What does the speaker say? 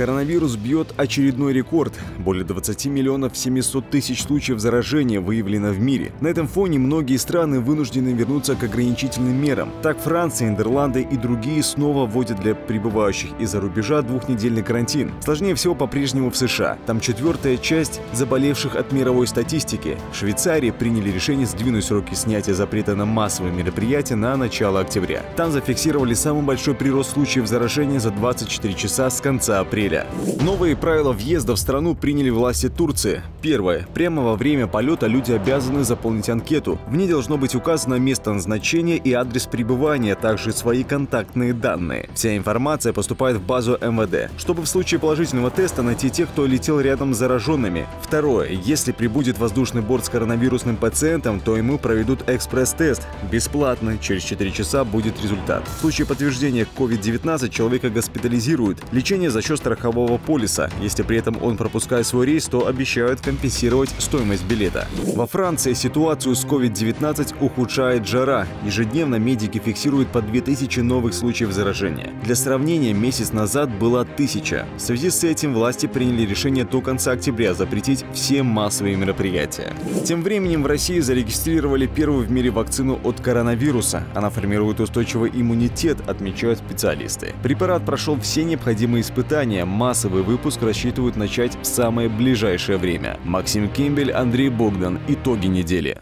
Коронавирус бьет очередной рекорд. Более 20 миллионов 700 тысяч случаев заражения выявлено в мире. На этом фоне многие страны вынуждены вернуться к ограничительным мерам. Так, Франция, Нидерланды и другие снова вводят для прибывающих из-за рубежа двухнедельный карантин. Сложнее всего по-прежнему в США. Там четвертая часть заболевших от мировой статистики. В Швейцарии приняли решение сдвинуть сроки снятия запрета на массовые мероприятия на начало октября. Там зафиксировали самый большой прирост случаев заражения за 24 часа с конца апреля. Новые правила въезда в страну приняли власти Турции. Первое. Прямо во время полета люди обязаны заполнить анкету. В ней должно быть указано место назначения и адрес пребывания, а также свои контактные данные. Вся информация поступает в базу МВД, чтобы в случае положительного теста найти тех, кто летел рядом с зараженными. Второе. Если прибудет воздушный борт с коронавирусным пациентом, то ему проведут экспресс-тест. Бесплатно. Через 4 часа будет результат. В случае подтверждения COVID-19 человека госпитализируют. Лечение за счет страхового полиса. Если при этом он пропускает свой рейс, то обещают компенсировать стоимость билета. Во Франции ситуацию с COVID-19 ухудшает жара. Ежедневно медики фиксируют по 2000 новых случаев заражения. Для сравнения, месяц назад было 1000. В связи с этим власти приняли решение до конца октября запретить все массовые мероприятия. Тем временем в России зарегистрировали первую в мире вакцину от коронавируса. Она формирует устойчивый иммунитет, отмечают специалисты. Препарат прошел все необходимые испытания. Массовый выпуск рассчитывают начать в самое ближайшее время. Максим Кембель, Андрей Богдан. Итоги недели.